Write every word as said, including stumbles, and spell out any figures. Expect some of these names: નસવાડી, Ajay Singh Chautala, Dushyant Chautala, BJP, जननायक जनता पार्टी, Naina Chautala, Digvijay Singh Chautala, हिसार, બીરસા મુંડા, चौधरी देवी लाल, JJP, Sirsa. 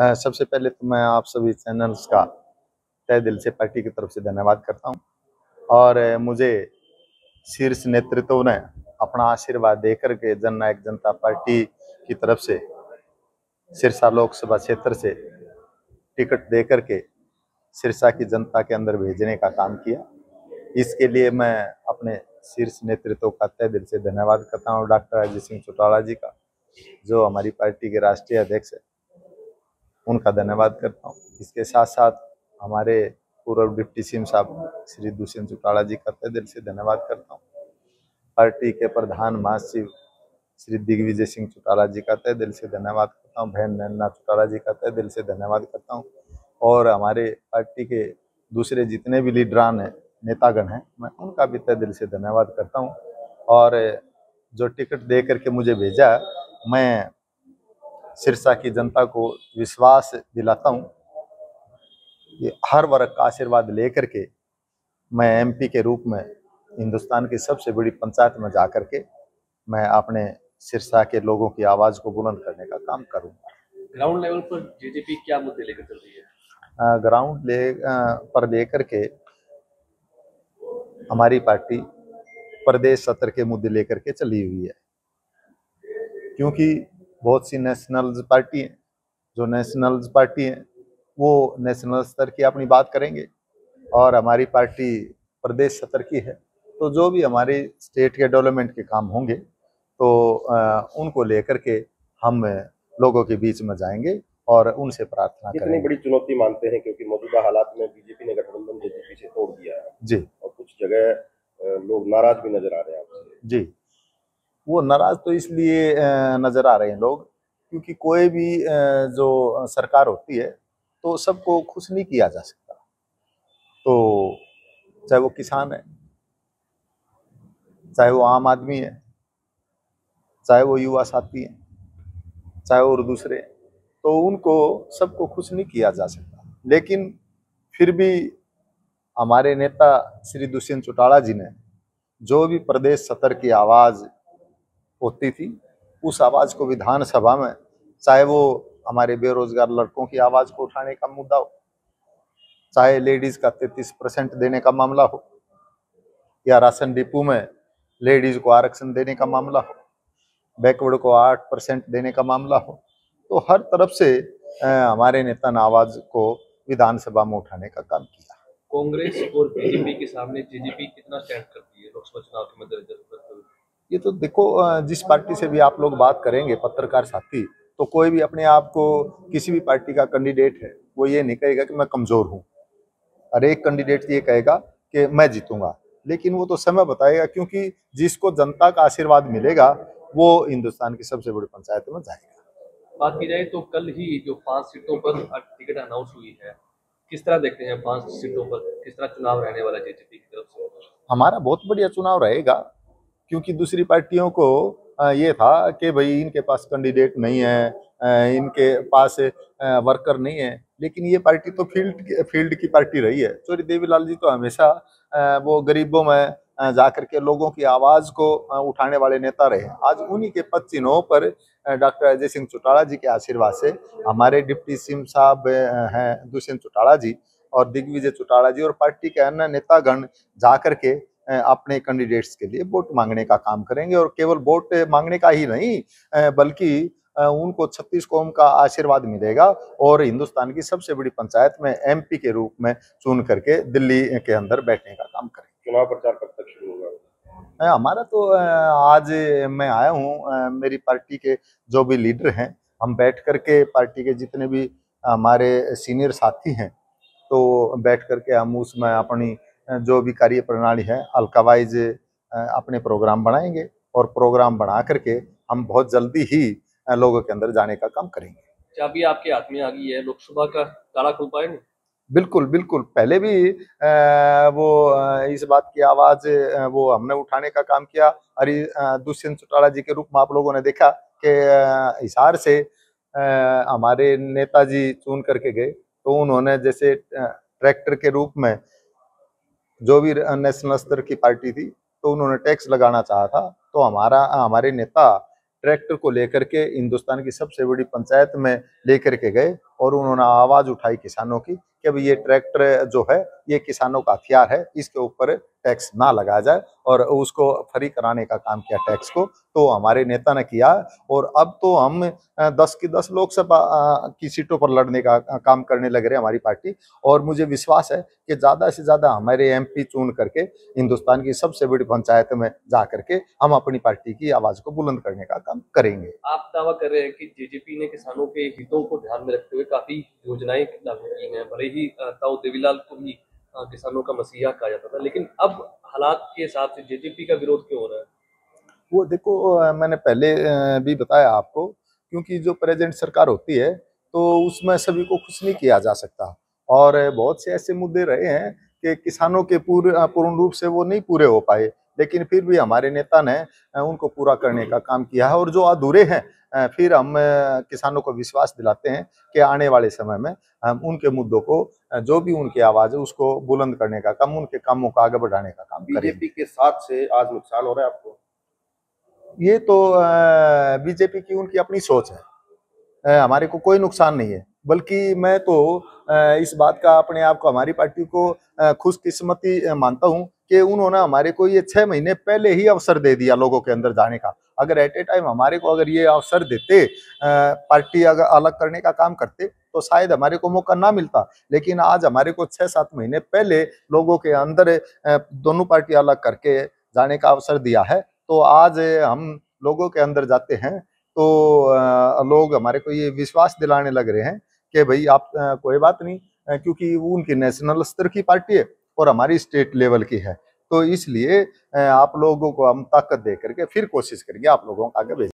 आ, सबसे पहले तो मैं आप सभी चैनल्स का तय दिल से पार्टी की तरफ से धन्यवाद करता हूं और मुझे शीर्ष नेतृत्व ने अपना आशीर्वाद देकर के जननायक जनता पार्टी की तरफ से सिरसा लोकसभा क्षेत्र से टिकट देकर के सिरसा की जनता के अंदर भेजने का काम किया। इसके लिए मैं अपने शीर्ष नेतृत्व का तय दिल से धन्यवाद करता हूँ, डॉक्टर अजय सिंह चौटाला जी का जो हमारी पार्टी के राष्ट्रीय अध्यक्ष है, उनका धन्यवाद करता हूँ। इसके साथ साथ हमारे पूर्व डिप्टी सीएम साहब श्री दुष्यंत चौटाला जी का तय दिल से धन्यवाद करता हूँ। पार्टी के प्रधान महासचिव श्री दिग्विजय सिंह चौटाला जी का तय दिल से धन्यवाद करता हूँ। बहन नैना चौटाला जी का तय दिल से धन्यवाद करता हूँ और हमारे पार्टी के दूसरे जितने भी लीडरान हैं, नेतागण हैं, मैं उनका भी तय दिल से धन्यवाद करता हूँ। और जो टिकट दे करके मुझे भेजा, मैं सिरसा की जनता को विश्वास दिलाता हूँ कि हर वर्ग का आशीर्वाद ले करके मैं एमपी के रूप में हिंदुस्तान की सबसे बड़ी पंचायत में जा करके मैं अपने सिरसा के लोगों की आवाज़ को बुलंद करने का काम करूँगा। ग्राउंड लेवल पर जेजेपी क्या मुद्दे लेकर चल रही है? ग्राउंड ले पर लेकर के हमारी पार्टी प्रदेश सत्र के मुद्दे लेकर के चली हुई है, क्योंकि बहुत सी नेशनल पार्टी हैं, जो नेशनल पार्टी हैं वो नेशनल स्तर की अपनी बात करेंगे और हमारी पार्टी प्रदेश सत्र की है, तो जो भी हमारे स्टेट के डेवलपमेंट के काम होंगे तो आ, उनको लेकर के हम लोगों के बीच में जाएंगे और उनसे प्रार्थना करेंगे। कितनी बड़ी चुनौती मानते हैं, क्योंकि मौजूदा हालात में बीजेपी ने गठबंधन जेजेपी से तोड़ दिया है जी, और कुछ जगह लोग नाराज भी नजर आ रहे हैं आपसे जी। वो नाराज तो इसलिए नजर आ रहे हैं लोग, क्योंकि कोई भी जो सरकार होती है तो सबको खुश नहीं किया जा सकता, तो चाहे वो किसान है, चाहे वो आम आदमी है, चाहे वो युवा साथी है, चाहे और दूसरे, तो उनको सबको खुश नहीं किया जा सकता। लेकिन फिर भी हमारे नेता श्री दुष्यंत चौटाला जी ने जो भी प्रदेश सत्र की आवाज़ होती थी, उस आवाज़ को विधानसभा में, चाहे वो हमारे बेरोजगार लड़कों की आवाज़ को उठाने का मुद्दा हो, चाहे लेडीज़ का तैंतीस परसेंट देने का मामला हो, या राशन डिपो में लेडीज़ को आरक्षण देने का मामला हो, बैकवर्ड को आठ परसेंट देने का मामला हो, तो हर तरफ से हमारे नेता ने आवाज़ को विधानसभा में उठाने का काम किया। कांग्रेस और बीजेपी के सामने जेजेपी कितना स्टैंड करती है लोकसभा चुनाव के मद्देनजर? ये तो देखो, जिस पार्टी से भी आप लोग बात करेंगे पत्रकार साथी, तो कोई भी अपने आप को, किसी भी पार्टी का कैंडिडेट है, वो ये नहीं कहेगा कि मैं कमज़ोर हूँ। अरे एक कैंडिडेट ये कहेगा कि मैं जीतूँगा, लेकिन वो तो समय बताएगा, क्योंकि जिसको जनता का आशीर्वाद मिलेगा वो हिंदुस्तान की सबसे बड़ी पंचायत में जाएगा। बात की जाए तो कल ही जो पांच सीटों पर टिकट अनाउंस हुई है, किस तरह देखते हैं पांच सीटों पर किस तरह चुनाव रहने वाला जेजेपी की तरफ से? हमारा बहुत बढ़िया चुनाव रहेगा, क्योंकि दूसरी पार्टियों को ये था कि भाई इनके पास कैंडिडेट नहीं है, इनके पास वर्कर नहीं है, लेकिन ये पार्टी तो फील्ड फील्ड की पार्टी रही है। चौधरी देवी लाल जी तो हमेशा वो गरीबों में जाकर के लोगों की आवाज़ को उठाने वाले नेता रहे। आज उन्हीं के पद चिन्हों पर डॉक्टर अजय सिंह चौटाला जी के आशीर्वाद से हमारे डिप्टी सीएम साहब हैं दुष्यंत चौटाला जी और दिग्विजय चौटाला जी और पार्टी के अन्य नेतागण जाकर के अपने कैंडिडेट्स के लिए वोट मांगने का काम करेंगे। और केवल वोट मांगने का ही नहीं, बल्कि उनको छत्तीस कौम का आशीर्वाद मिलेगा और हिंदुस्तान की सबसे बड़ी पंचायत में एमपी के रूप में चुन करके दिल्ली के अंदर बैठने का काम करेंगे। चुनाव प्रचार कब तक शुरू होगा? हमारा तो आज मैं आया हूँ, मेरी पार्टी के जो भी लीडर हैं, हम बैठ करके पार्टी के जितने भी हमारे सीनियर साथी हैं, तो बैठ करके हम उसमें अपनी जो भी कार्य प्रणाली है अलकावाइज अपने प्रोग्राम बनाएंगे और प्रोग्राम बना करके हम बहुत जल्दी ही लोगों के अंदर जाने का काम करेंगे। क्या भी आपके हाथ में आ गई है, लोकसभा का ताला खुल पाएगा? बिल्कुल बिल्कुल, पहले भी वो इस बात की आवाज़ वो हमने उठाने का काम किया। अरे दुष्यंत चौटाला जी के रूप में आप लोगों ने देखा कि हिसार से हमारे नेताजी चुन करके गए, तो उन्होंने जैसे ट्रैक्टर के रूप में जो भी नेशनल स्तर की पार्टी थी, तो उन्होंने टैक्स लगाना चाहा था, तो हमारा हमारे नेता ट्रैक्टर को लेकर के हिंदुस्तान की सबसे बड़ी पंचायत में लेकर के गए और उन्होंने आवाज उठाई किसानों की कि अब ये ट्रैक्टर जो है ये किसानों का हथियार है, इसके ऊपर टैक्स ना लगाया जाए, और उसको फ्री कराने का काम किया टैक्स को, तो हमारे नेता ने किया। और अब तो हम दस की दस लोकसभा की सीटों पर लड़ने का काम करने लग रहे हैं हमारी पार्टी, और मुझे विश्वास है कि ज़्यादा से ज़्यादा हमारे एमपी चुन करके हिंदुस्तान की सबसे बड़ी पंचायत में जा करके हम अपनी पार्टी की आवाज़ को बुलंद करने का काम करेंगे। आप दावा कर रहे हैं कि जेजेपी ने किसानों के हितों को ध्यान में रखते हुए काफ़ी योजनाएं लागू की हैं, भले ही ताऊ देवीलाल को भी किसानों का मसीहा कहा जाता था, लेकिन अब हालात के हिसाब से जेजेपी का विरोध क्यों हो रहा है? वो देखो, मैंने पहले भी बताया आपको, क्योंकि जो प्रेजेंट सरकार होती है तो उसमें सभी को खुश नहीं किया जा सकता, और बहुत से ऐसे मुद्दे रहे हैं कि किसानों के पूरे पूर्ण रूप से वो नहीं पूरे हो पाए, लेकिन फिर भी हमारे नेता ने उनको पूरा करने का काम किया है। और जो अधूरे हैं, फिर हम किसानों को विश्वास दिलाते हैं कि आने वाले समय में हम उनके मुद्दों को, जो भी उनकी आवाज़ है उसको बुलंद करने का काम, उनके कामों को आगे बढ़ाने का काम। बीजेपी के साथ से आज नुकसान हो रहा है आपको? ये तो बीजेपी की उनकी अपनी सोच है, हमारे को कोई नुकसान नहीं है, बल्कि मैं तो इस बात का अपने आप को, हमारी पार्टी को खुशकिस्मती मानता हूँ कि उन्होंने हमारे को ये छः महीने पहले ही अवसर दे दिया लोगों के अंदर जाने का। अगर एट ए टाइम हमारे को अगर ये अवसर देते, पार्टी अगर अलग करने का काम करते, तो शायद हमारे को मौका ना मिलता, लेकिन आज हमारे को छः सात महीने पहले लोगों के अंदर दोनों पार्टी अलग करके जाने का अवसर दिया है। तो आज हम लोगों के अंदर जाते हैं तो लोग हमारे को ये विश्वास दिलाने लग रहे हैं कि भाई आप कोई बात नहीं, क्योंकि वो उनकी नेशनल स्तर की पार्टी है और हमारी स्टेट लेवल की है, तो इसलिए आप लोगों को हम ताकत दे करके फिर कोशिश करेंगे आप लोगों को आगे भेज